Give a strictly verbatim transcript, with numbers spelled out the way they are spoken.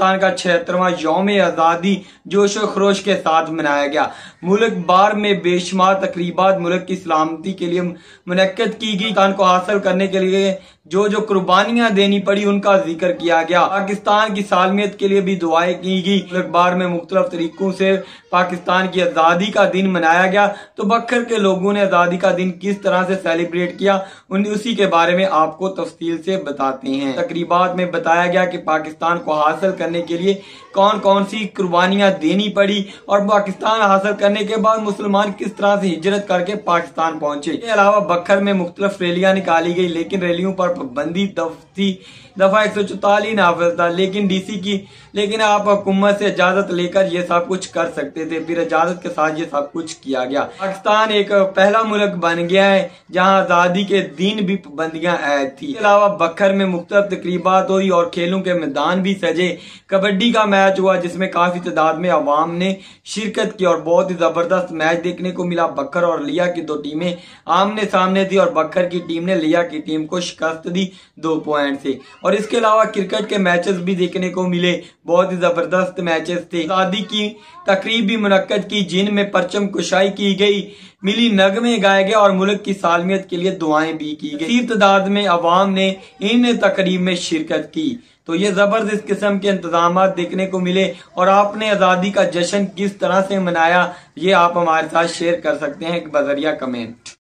पाकिस्तान का छिहत्तरवां यौम आज़ादी जोश व खरोश के साथ मनाया गया। मुल्क बार में बेशुमार तकरीबात मुल्क की सलामती के लिए मुनक्कद की गई। पाकिस्तान को हासिल करने के लिए जो जो कुर्बानियां देनी पड़ी उनका जिक्र किया गया। पाकिस्तान की सालमियत के लिए भी दुआएं की गई। मुल्क बार में मुख्तलिफ तरीकों से पाकिस्तान की आज़ादी का दिन मनाया गया। तो बखर के लोगों ने आज़ादी का दिन किस तरह से सेलिब्रेट किया उन उसी के बारे में आपको तफसील से बताते हैं। तकरीबात में बताया गया कि पाकिस्तान को हासिल करने के लिए कौन कौन सी कुर्बानियां देनी पड़ी और पाकिस्तान हासिल करने के बाद मुसलमान किस तरह से हिजरत करके पाकिस्तान पहुंचे। इसके अलावा बखर में मुख्तलिफ रैलियां निकाली गई, लेकिन रैलियों पर पाबंदी थी। दफा एक सौ चौतालीस नाफिज था, लेकिन डीसी की लेकिन आप हुकूमत से इजाजत लेकर ये सब कुछ कर सकते थे। फिर इजाजत के साथ ये सब कुछ किया गया। पाकिस्तान एक पहला मुल्क बन गया है जहाँ आज़ादी के दिन भी पाबंदियां आयद थी। इसके अलावा बखर में मुख्तलिफ तकरीबात हुई और खेलों के मैदान भी सजे। कबड्डी का मैच हुआ जिसमें काफी तादाद में अवाम ने शिरकत की और बहुत ही जबरदस्त मैच देखने को मिला। बखर और लिया की दो टीमें आमने सामने थी और बखर की टीम ने लिया की टीम को शिकस्त दी दो पॉइंट से। और इसके अलावा क्रिकेट के मैचेस भी देखने को मिले, बहुत ही जबरदस्त मैचेस थे। आज़ादी की तकरीब भी मुनक्कद की जिनमें परचम कुशाई की गई, मिली नगमे गाए गए और मुल्क की सालमियत के लिए दुआएं भी की गई। इसी तादाद में अवाम ने इन तकरीब में शिरकत की। तो ये जबरदस्त किस्म के इंतजाम देखने को मिले और आपने आज़ादी का जश्न किस तरह से मनाया ये आप हमारे साथ शेयर कर सकते हैं बजरिया कमेंट।